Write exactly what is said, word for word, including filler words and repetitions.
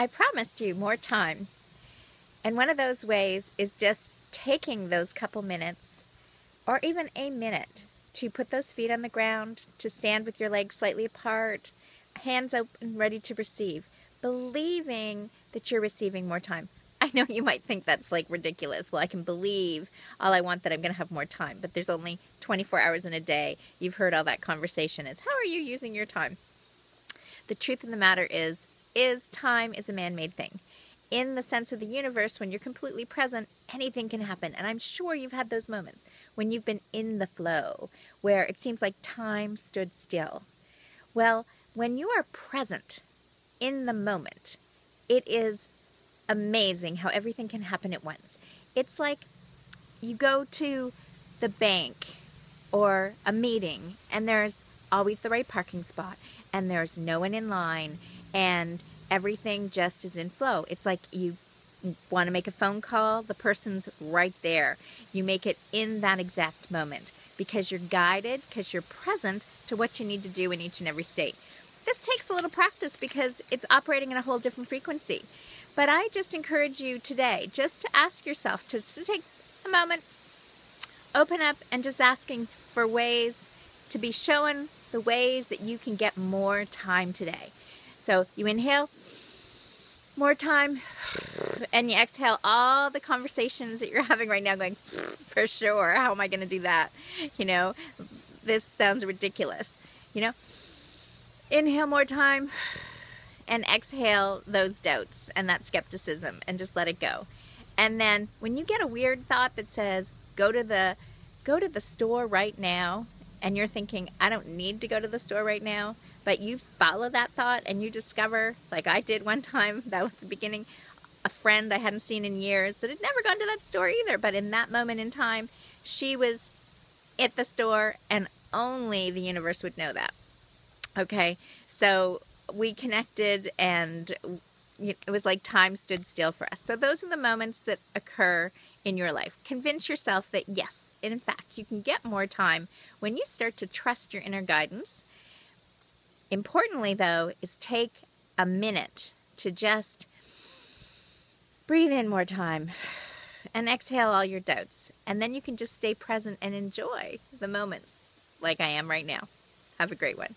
I promised you more time. And one of those ways is just taking those couple minutes, or even a minute, to put those feet on the ground, to stand with your legs slightly apart, hands open, ready to receive, believing that you're receiving more time. I know you might think that's like ridiculous. Well, I can believe all I want that I'm going to have more time, but there's only twenty-four hours in a day. You've heard all that conversation is, how are you using your time? The truth of the matter is, is time is a man-made thing. In the sense of the universe, when you're completely present, anything can happen. And I'm sure you've had those moments when you've been in the flow, where it seems like time stood still. Well, when you are present in the moment, it is amazing how everything can happen at once. It's like you go to the bank or a meeting, and there's always the right parking spot, and there's no one in line, and everything just is in flow. It's like you want to make a phone call, the person's right there. You make it in that exact moment because you're guided, because you're present to what you need to do in each and every state. This takes a little practice because it's operating in a whole different frequency. But I just encourage you today just to ask yourself, to, to take a moment, open up, and just asking for ways to be shown the ways that you can get more time today. So you inhale, more time, and you exhale all the conversations that you're having right now going, for sure, how am I going to do that? You know, this sounds ridiculous. You know, inhale, more time. And exhale those doubts and that skepticism and just let it go. And then when you get a weird thought that says, go to the go to the store right now, and you're thinking, I don't need to go to the store right now, but you follow that thought and you discover, like I did one time, that was the beginning, a friend I hadn't seen in years that had never gone to that store either, but in that moment in time, she was at the store, and only the universe would know that. Okay, so we connected, and it was like time stood still for us. So those are the moments that occur in your life. Convince yourself that yes, in fact, you can get more time when you start to trust your inner guidance. Importantly, though, is take a minute to just breathe in more time and exhale all your doubts. And then you can just stay present and enjoy the moments like I am right now. Have a great one.